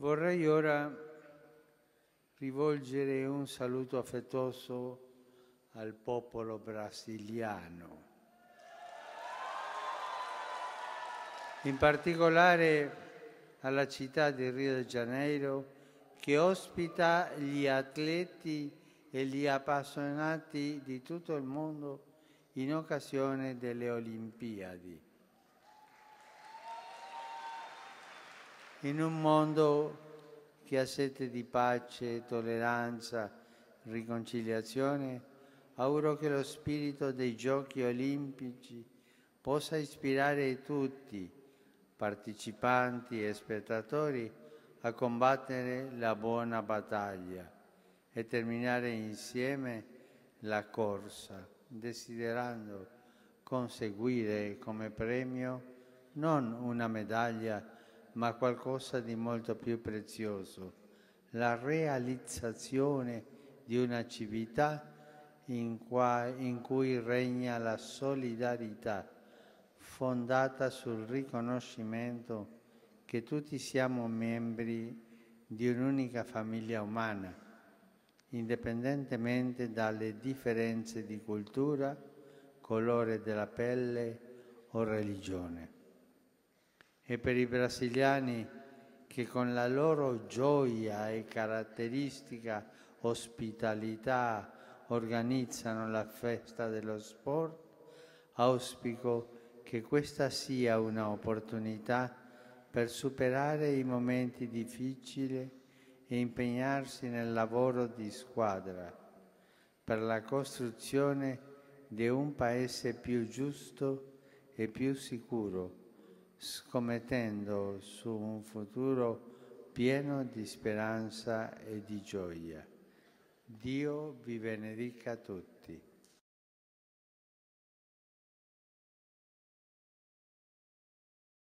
Vorrei ora rivolgere un saluto affettuoso al popolo brasiliano. In particolare alla città di Rio de Janeiro, che ospita gli atleti e gli appassionati di tutto il mondo in occasione delle Olimpiadi. In un mondo che ha sete di pace, tolleranza, riconciliazione, auguro che lo spirito dei Giochi Olimpici possa ispirare tutti, partecipanti e spettatori, a combattere la buona battaglia e terminare insieme la corsa, desiderando conseguire come premio non una medaglia, ma qualcosa di molto più prezioso, la realizzazione di una civiltà in cui regna la solidarietà, fondata sul riconoscimento che tutti siamo membri di un'unica famiglia umana, indipendentemente dalle differenze di cultura, colore della pelle o religione. E per i brasiliani che con la loro gioia e caratteristica ospitalità organizzano la festa dello sport, auspico che questa sia un'opportunità per superare i momenti difficili e impegnarsi nel lavoro di squadra, per la costruzione di un paese più giusto e più sicuro, scommettendo su un futuro pieno di speranza e di gioia. Dio vi benedica tutti.